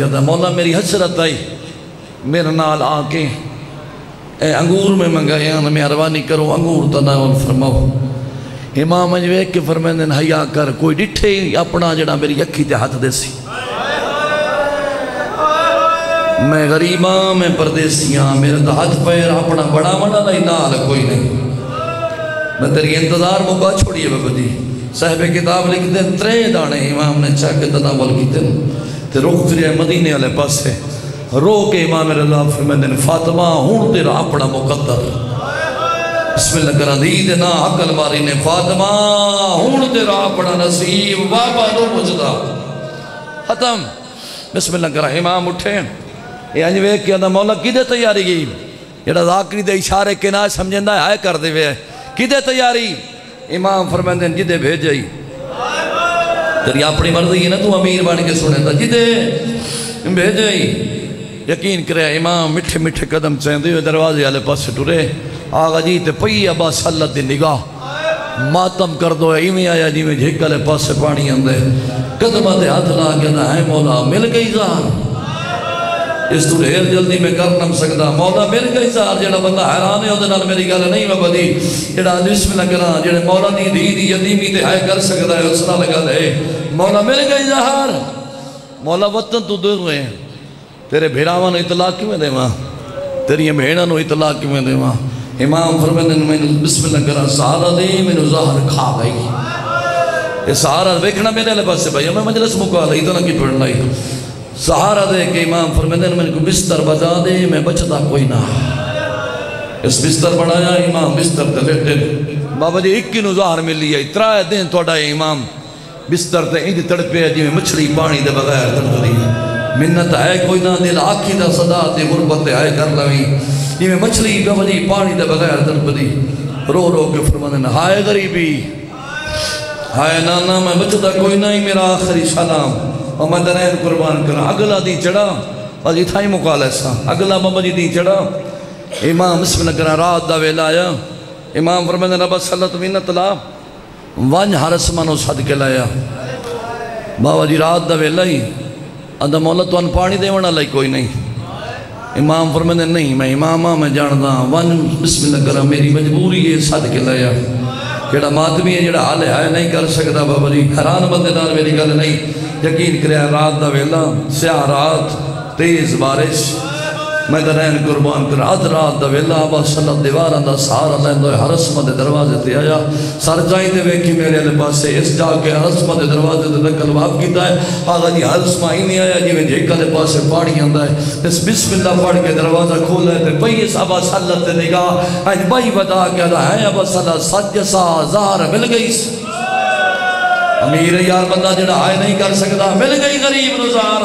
کرتا مولا میری حسرت آئی میرے نال آکے اے انگور میں منگایا مہربانی کرو انگور تا نہ فرماؤ امام اجویک کے فرمین حیا کر کوئی ڈٹھے اپنا جڑا میری اکھی تے ہاتھ دے سی میں غریباں میں پردیسیاں میرے دا ہاتھ پیر اپنا بڑا منا نہیں نال کوئی نہیں میں تیری انتظار موقع چھوڑیے بابا جی صاحب کتاب لکھ دیں ترے دانے امام نے چاہ کے تناول کی دن تے روک فریا مدینے والے پاس ہے روک امام رضا فرمین فاطمہ ہون تیرا اپنا مقدر بسم اللہ کر عدید نا عقل ماری نے فاطمہ ہون تیرا اپنا نصیب بابا نو مجدہ ختم بسم اللہ کر امام اٹھیں یہ انجوے کیا دا مولا کی دے تیاری گئی یہ دا ذاکری دے اشارے کے ناش سمجھیں دا آئے کر دے ہوئے کی دے تیاری امام فرمین دین جدے بھیج جائی تیری اپنی مرضی نا تو امیر بانی کے سنے دا جدے بھیج جائی یقین کرے امام مٹھے مٹھے قدم چیندے ہوئے دروازے آلے پاس سے ٹورے آغا جی تے پئی ابا سلط دی نگاہ ماتم کر دو ایمی آیا جی میں جھک آلے پاس سے پانی اندے قدمہ دے ہاتھ لاغیا دا ہے مولا مل گئی زہر اس طور ہیر جلدی میں کرنم سکتا مولا مل گئی سار جیڑا بندہ حیران ہے ادھنال میری گل نہیں میں بدی جیڑا جسم لگنا جیڑے مولا دی دی دی یدیمی دے آئے کر سکتا ہے اسنا لگا دے مولا مل گئی زہار مولا وطن تو دور رہے ہیں تیرے بھیڑاوانو اطلاع کیوں میں دے ماں تیری بھیڑانو اطلاع کیوں میں دے ماں امام فرمین میں بسم اللہ کرا سہارہ دی میں زہر کھا گئی سہارہ ویکھنا میرے لے پاس سے بھائی میں مجلس مکالا سہارہ دے کہ امام فرمیدن میں کو بستر بجا دے میں بچتا کوئی نہ اس بستر بڑھایا امام بستر تے لیٹے بابا جی ایک کی نظار میں لیا اترائے دین توڑا امام بستر تے ایدی تڑپے جی میں مچھلی پانی دے بغیر تڑپڑی منت آئے کوئی نہ دل آکھی دا صدا تے غربت آئے کر لوی جی میں مچھلی بابا جی پانی دے بغیر تڑپڑی رو رو کے فرمیدن ہائے غریبی ہائے نانا میں بچتا کوئی نہ ہی میرا آخری سلام اور میں درین قربان کرنا اگلا دی چڑھا اور یہ تھا ہی مقال ایسا اگلا بابا جی دی چڑھا امام اسم لگنا رات دا ویل آیا امام فرمین رب صلت منت لا وانج حرس منو صدق لایا بابا جی رات دا ویل آئی اندھا مولا تو ان پانی دے ونا لائی کوئی نہیں امام فرمین نہیں میں امامہ میں جاندہ وانج بسم لگنا میری مجبوری ہے صدق لایا جڑا ماتمی ہے جڑا حال ہے نہیں کر سکتا بابا جی حیران بندنار میری گل نہیں یقین کریا رات دا ویلا سیاہ رات تیز بارش میں درین قربان کر آدھ رات دا ویلا آبا صلت دیواراں دا سہارا لیندوئے حرسمہ دے دروازے تے آیا سر جائیں دے ویکھی میرے علی پاسے اس جا کے حرسمہ دے دروازے تے نکل واپ کیتا ہے آغا جی حرسمہ ہی نہیں آیا جی میں جھیکا دے پاسے پاڑی آندا ہے اس بسم اللہ پڑھ کے دروازہ کھولا ہے بھئی اس آبا صلت دے نگاہ آج بھئی بتا کیا دا ہے آبا صلت سج سا زہر مل گئی امیر یار بندہ جڑا آئے نہیں کر سکتا مل گئی غریب نظار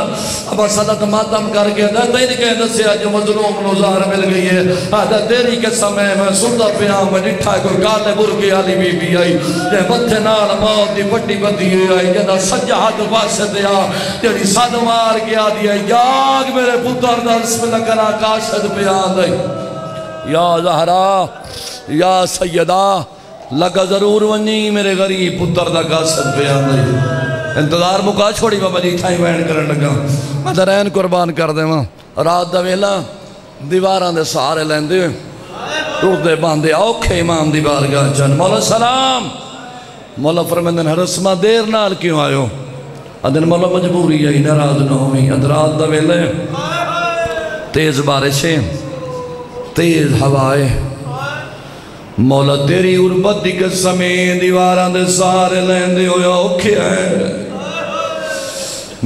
ابا صلت ماتم کر کے دا تیری کہ دسیا جو مظلوم نظار مل گئی ہے دا تیری قسم ہے میں سنتا پیا میں ڈٹھا کوئی کالے برگی والی بی بی آئی جے متھے نال موت دی بڑی بدی آئی جدا سجا ہاتھ واسطے آ جڑی سد مار کے آ دی یاگ میرے پتر دا بسم اللہ کرا کاشد پیا دے یا زہرا یا سیدہ لگا ضرور ونجی میرے غریب پتر دا قاسد بیان دے انتظار مکا چھوڑی بابا جی تھائی بین کرن لگا میں درین قربان کر دے ماں رات دا ویلا دیواراں دے سہارے لیندے ٹردے باندے اوکھے امام دی بارگاہ چن مولا سلام مولا فرمندن حرسمہ دیر نال کیوں آیو ادن مولا مجبوری ہے ناراض نہ ہوئی اد رات دا ویلے تیز بارشیں تیز ہوائیں مولا تیری عربت دی قسمیں دیواراں دے سارے لیندے ہویا اوکھے ہیں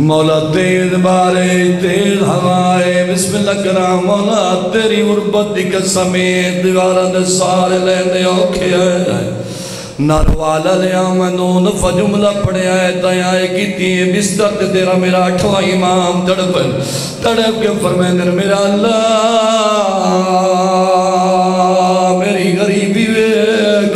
مولا تیز بارے تیز ہوائے بسم اللہ کرام مولا تیری عربت دی قسمیں دیواراں دے سارے لیندے اوکھے ہیں ناروالا لیا منون فجملہ پڑے آئے تیائے کیتی ہے بستر تیرا میرا اٹھواں امام تڑپن تڑپ کے فرمین میرا اللہ میری غریبی ویک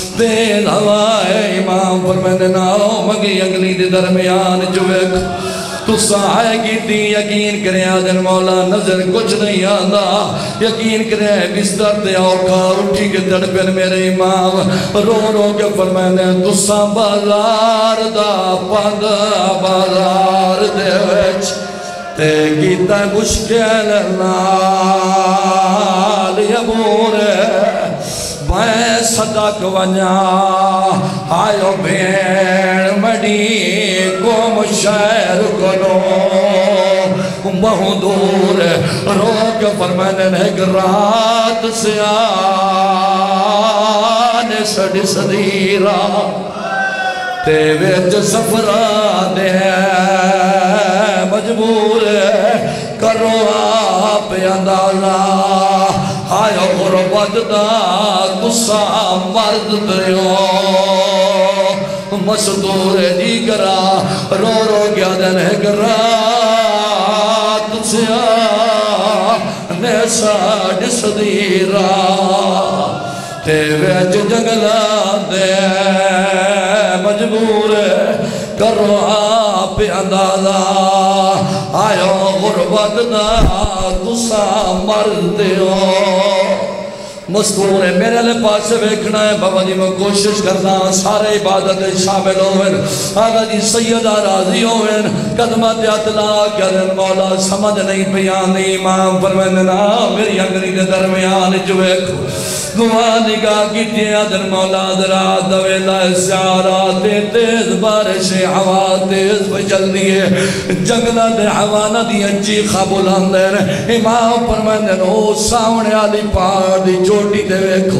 تیز ہوائے امام پرمیدن آؤ مگی اگلی دی درمیان جوک تو سائے کی تھی یقین کریں آدھر مولا نظر کچھ نہیں آدھا یقین کریں بستر دے اور کھار اٹھی کے دڑ پر میرے امام رو رو کے فرمائنے تو سا بازار دا پاندہ بازار دے ویچ تے گیتا گشکل نال یبورے بھائیں صدق ونیا آئیو بھیڑ مڈی قوم شہر کنو بہت دور روک فرمین ایک رات سے آنے سڑی صدیرہ تیویج سفران ہے مجبور کرو آپ اندالا آیا غربت دا قصہ مرد دریو مصدور دیگرہ رو رو گیا دن ایک رات سیا نیسا جس دیرہ تیویج جنگلہ دے مجبور کرو آپ اندازہ آیو غربت دا تسا مردیو مذکور ہے میرے لئے پاسے بیکھنا ہے بابا جی میں کوشش کرنا سارے عبادت شامل ہوئے آگا جی سیدہ راضی ہوئے قدمت اطلاع کرن مولا سمجھ نہیں پیانی امام فرمیننا میری اگری درمیان جو ایک دعا نگاہ کی جیادن مولا درات دویلہ سیارات تیز بارش ہوا تیز بچل دیئے جنگلہ دے حوانہ دی انچی خابولان دے امام فرمینن او سامنے علی پار دی جو چھوٹی دے ویکھو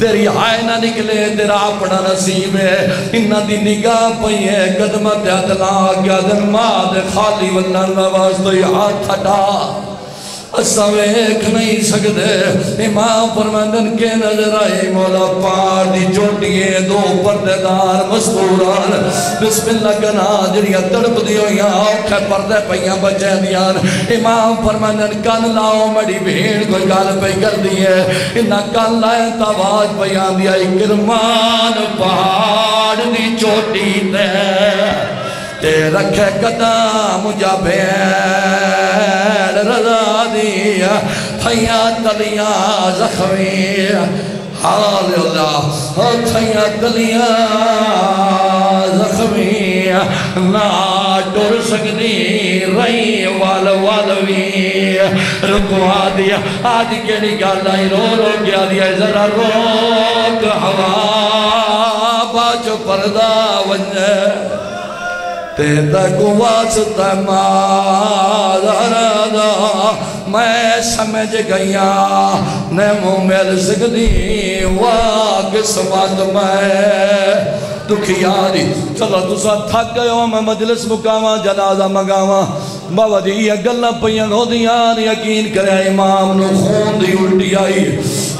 تیری آئینہ نکلے تیرا اپنا نصیب ہے انہ دی نگاہ پئی ہے قدمت اتنا آگیا درماد خالی واللہ نواز تو یہ ہاتھ ہٹا اسا ویکھ نہیں سکتے امام فرمندن کے نظر آئی مولا پار دی چھوٹیے دو پرددار مستوران بسم اللہ کنا جنیا تڑپ دیو یا اوکھے پردے پہیاں بچے دیان امام فرمندن کن لاؤ مڑی بھیڑ کوئی کال پہ کر دیئے انہا کن لائے تواج پہیاں دیا اکرمان پہاڑ دی چھوٹی دے تے رکھے قدام جا بھیڑ رضا دیا تھیاں تلیاں زخمی حال اللہ تھیاں تلیاں زخمی نا ٹور سکتی رئی والوالوی رکوا دیا آج کے نکالائی رو رو گیا دیا ذرا روک ہوا باچ پردہ ونجے تیتا کو واسطہ مادارادہ میں سمجھ گیا نیمو میل سکتی واقسمت میں دکھیاری چلا دوسرا تھک گئے میں مجلس مکاواں جنازہ مگاواں بابا جی یہ گلہ پیاں ہو دیاں یقین کرے امام نو خون دی الٹی آئی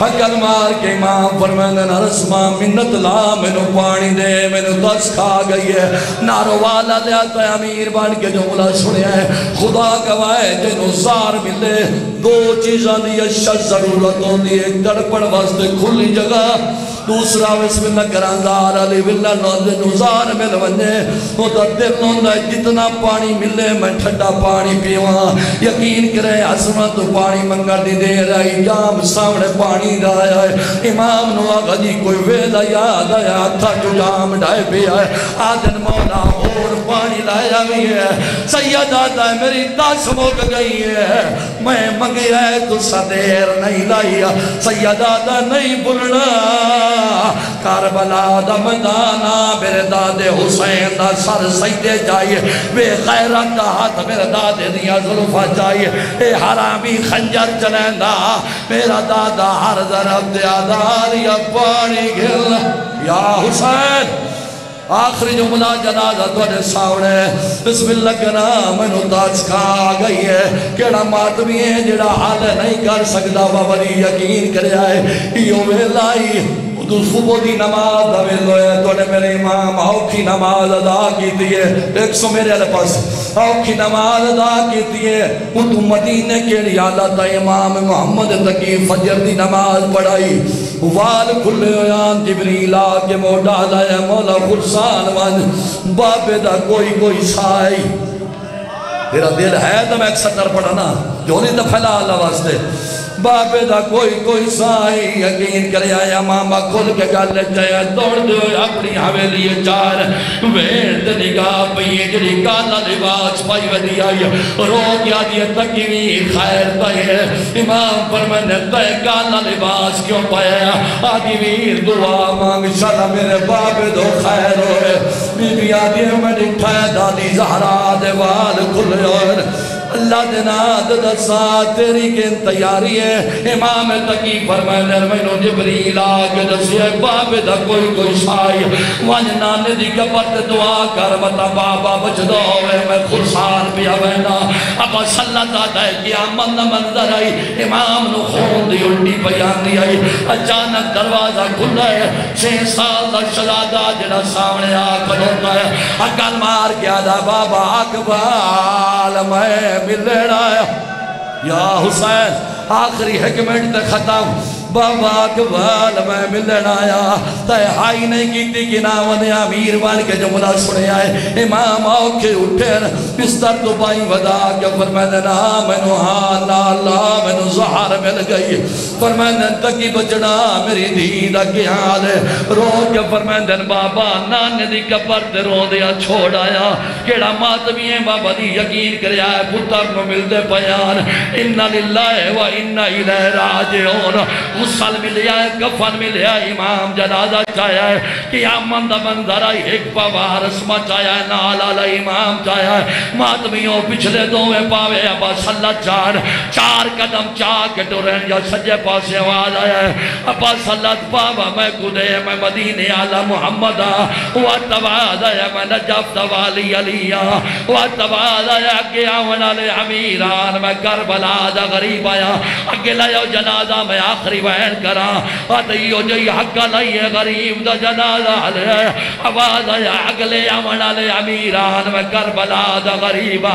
حقل مار کے امام فرمندن رسمہ منت لا منو پانی دے منو دس کھا گئی ہے ناروالا دیاتا ہے امیر بان کے جملہ سنیا ہے خدا گوائے جنو زار ملے دو چیزاں دیا شد ضرورت ہوتی ہے ایک دڑپڑ واسطے کھلی جگہ دوسرا بسم اللہ کران دار علی واللہ نوزار میں لونے ہوتا دل ہوندہ جتنا پانی ملے میں ٹھنڈا پانی پیواں یقین کرے عصمت پانی منگر دی دے رہی جام سامنے پانی دایا ہے امام نو آگدی کوئی ویدہ یاد آیا تھا جو جام ڈائے پہ آئے آدن مولا اور پانی لایا بھی ہے سید آتا ہے میری داس موک گئی ہے میں منگی ہے تو صدیر نہیں لائی سید آتا نہیں بھولنا کربلا دا مدانا میرے دادے حسین دا سر سیدے جائیے بے غیرت دا ہاتھ میرے دادے دیا ظلفہ جائیے اے حرامی خنجر چلیں دا میرا دادا ہر ذرب دیا داریا پانی گھل یا حسین آخری جملہ جنازہ دوڑے ساوڑے بسم اللہ کنا منو تاج کا آگئی ہے کیڑا ماتمی ہے جڑا حال نہیں کر سکتا ولی یقین کر جائے یوں میں لائی صبح دی نماز داویل ہوئے توڑے میرے امام آوکھی نماز ادا کی دیئے ایک سو میرے علی پاس آوکھی نماز ادا کی دیئے ان تو مدینہ کیڑی آلہ تا امام محمد تکی فجر دی نماز پڑھائی وال کھلے ہویان جبریل آکے موڑا دائے مولا خرسان ون باپے دا کوئی کوئی سائی تیرا دل ہے تو میں ایک سطر پڑھانا جو نہیں تو پھیلا اللہ واسطے باپے دا کوئی کوئی سائی یقین کریا یا ماما کھل کے گالے چایا دوڑ دو اپنی حویلی چار ویرد نگاہ پیئے جلی کالا لباس پائی ودی آئی رو گیا دیئے تکیوی خیر تائی امام پر میں نے تائی کالا لباس کیوں پایا آدھی ویر دعا مانگ شالا میرے باپے دو خیر ہوئے بی بی آدھی میں نکھایا دادی زہرہ دیوال کھل اور اللہ دینا ددت ساتھ تیری کے انتیاری ہے امام تقی فرمائے نرمینو جبریل آگے دسوئے بابے دا کوئی کوئی شائی وانجنانے دی گبت دعا کر بتا بابا بچدو ہوئے میں خرسان پیا بینا اپا سلطہ دے گیا مند منظر آئی امام نو خون دی اُلٹی بیانی آئی اچانک دروازہ کھلا ہے 6 سال دا شہزادہ جڑا سامنے آکھ ہوتا ہے اکل مار گیا دا بابا اقبال میں ملنا ہے یا حسین آخری حکمت ختم بابا اقبال میں ملنا آیا تہائی نہیں کیتی کہ ناونے امیر بان کے جملہ سنے آئے امام آکھے اٹھے بستر تو پائی ودا کے فرمائے نا منو حال اللہ منو زہر مل گئی فرمائے تکی بچنا میری دین اکی حال ہے رو کے فرمائے بابا نانے دی کپر دے رو دیا چھوڑ آیا کیڑا ماتمی ہے بابا دی یقین کر آئے پتر نو مل دے پیان انہ للہ و انہ الہ راجعون غسل ملیا ہے کفن ملیا ہے امام جنازہ چاہیا ہے قیامت منظر آئی ایک پاوار اسما چاہیا ہے نالالا امام چاہیا ہے ماتمیوں پچھلے دویں پاوے ابا صلی چار قدم چاہ کے ٹورین یا سجے پاسے آواز آیا ہے ابا صلی بابا میں کدے میں مدینے آلہ محمدہ واتباد آیا میں نجف دوالی علیہ واتباد آیا کہ آون علی امیران میں کربلا دا غریب آیا اگلہ یا جنازہ میں آخری بہن کرا آتیو جی حقا لئیے غریب دا جنازہ لے آواز آیا اگلے امن علی امیران میں کربلا دا غریبا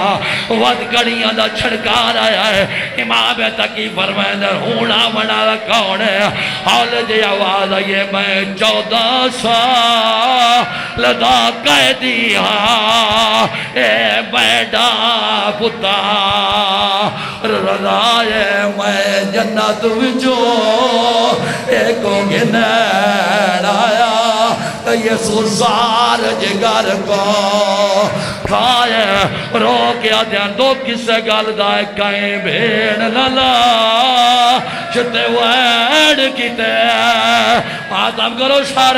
ودکڑیاں دا چھڑکار آیا ہے امام تقی فرمائندر ہونا منا دا کون ہے حال جی آواز آئیے میں 14 سال دا قیدی ہاں اے بیٹا پتا رضائے میں جنت وچوں ایک گنین آیا یہ سرزار جگر کو کھائے رو کیا دیاں دو کسے گل دائے کہیں بھیڑ للا چھتے ویڑ کیتے آدم کرو شر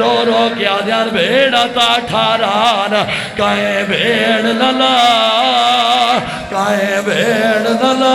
رو رو کیا دیاں بھیڑا تا ٹھاران کہیں بھیڑ للا کہیں بھیڑ للا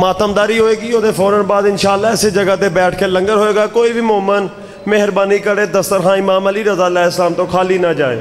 ماتمداری ہوئے گی اور فوراً بعد انشاءاللہ ایسے جگہ دے بیٹھ کے لنگر ہوئے گا کوئی بھی مومن مہربانی کرے دسترخواں امام علی رضا علیہ السلام تو خالی نہ جائے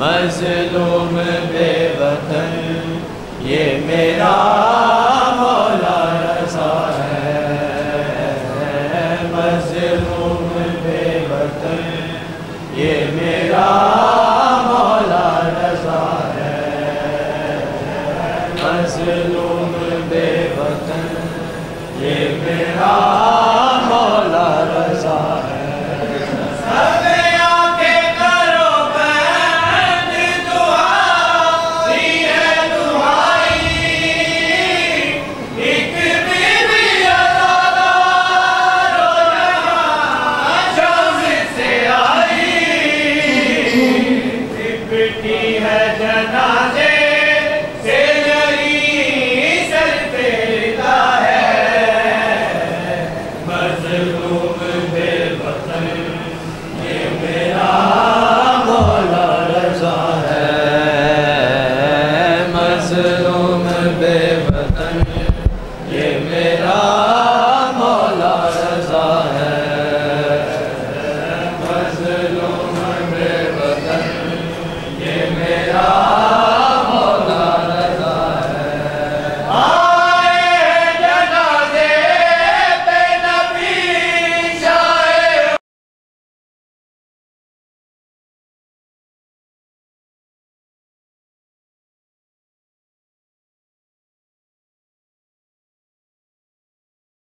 مظلوم بے وطن یہ میرا مولا رضا ہے، مظلوم بے وطن یہ میرا مولا رضا ہے، مظلوم بے وطن یہ میرا مولا رضا ہے. It's a